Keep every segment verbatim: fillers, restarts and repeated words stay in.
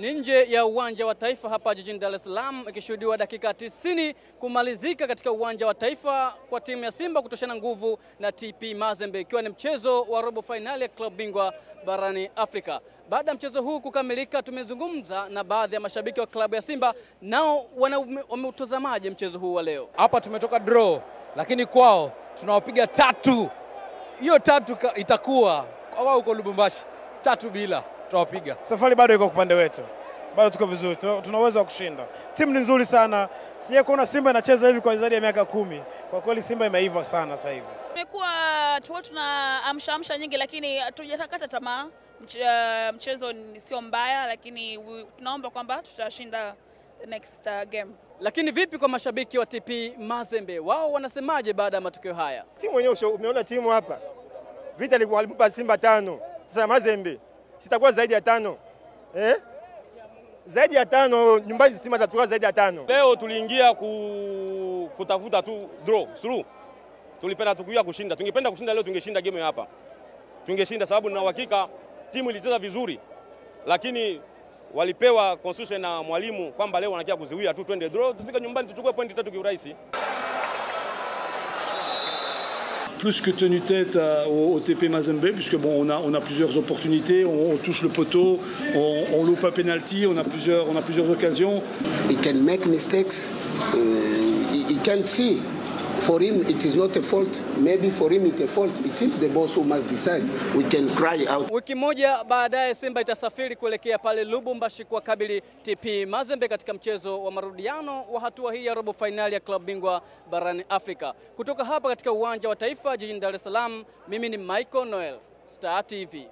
ni nje ya Uwanja wa Taifa hapa jijini Dar es Salaam, ikishuhudiwa dakika tisini kumalizika katika Uwanja wa Taifa kwa timu ya Simba kutoshana nguvu na T P Mazembe, ikiwa ni mchezo wa robo finali ya Club Bingwa barani Afrika. Baada ya mchezo huu kukamilika, tumezungumza na baadhi ya mashabiki wa klabu ya Simba, nao wameutazamaje mchezo huu wa leo. Hapa tumetoka draw, lakini kwao tunawapiga tatu. Hiyo tatu itakuwa wao huko Lubumbashi, tatu bila tutawapiga. Safari bado iko kupande wetu. Bado tuko vizuri. Tunaweza kushinda. Timu ni nzuri sana. Sije kuona Simba inacheza hivi kwa zaidi ya miaka kumi. Kwa kweli Simba imeiva sana sasa hivi. Tumekuwa tuo tuna amsha amsha nyingi, lakini hatujakata tamaa. Mchezo sio mbaya, lakini tunaomba kwamba tutashinda next uh, game. Lakini vipi kwa mashabiki wa T P Mazembe? Wao wanasemaje baada ya matokeo haya? Timu wenyewe umeona timu hapa. Vita ilikuwa walipa Simba tano. Sasa Mazembe sitakuwa zaidi ya tano. Eh? Zaidi ya tano nyumbani Simba tatakuwa zaidi ya tano. Leo tuliingia ku, kutafuta tu draw, suru. Tulipenda tukuja kushinda. Tungependa kushinda leo, tungeshinda game hapa. Tungeshinda sababu na uhakika timu ilicheza vizuri. Lakini walipewa constitution na mwalimu kwamba leo wanakia kuziwia tu, twende draw, tufika nyumbani tuchukue pointi tatu kiurahisi. Plus que tenu tête à, au, au T P Mazembe, puisque bon, on a, on a plusieurs opportunités, on, on touche le poteau, on, on loupe un penalty, on a plusieurs, on a plusieurs occasions. He can make mistakes. Uh, he, he can see. For him, it is not a fault. Maybe for him, it's a fault. It is the boss who must decide. We can cry out. Wiki moja baadaye Simba itasafiri kuelekea pale Lubumbashi kwa kabili T P Mazembe katika mchezo wa marudiano wa hatua hii ya robo finali ya Club Bingwa barani Afrika. Kutoka hapa katika Uwanja wa Taifa jijini Dar es Salaam, mimi ni Michael Noel, Star T V.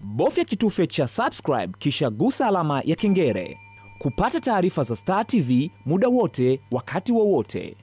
Bofya kitufe cha subscribe kisha gusa alama ya kengele kupata taarifa za Star T V muda wote wakati wowote.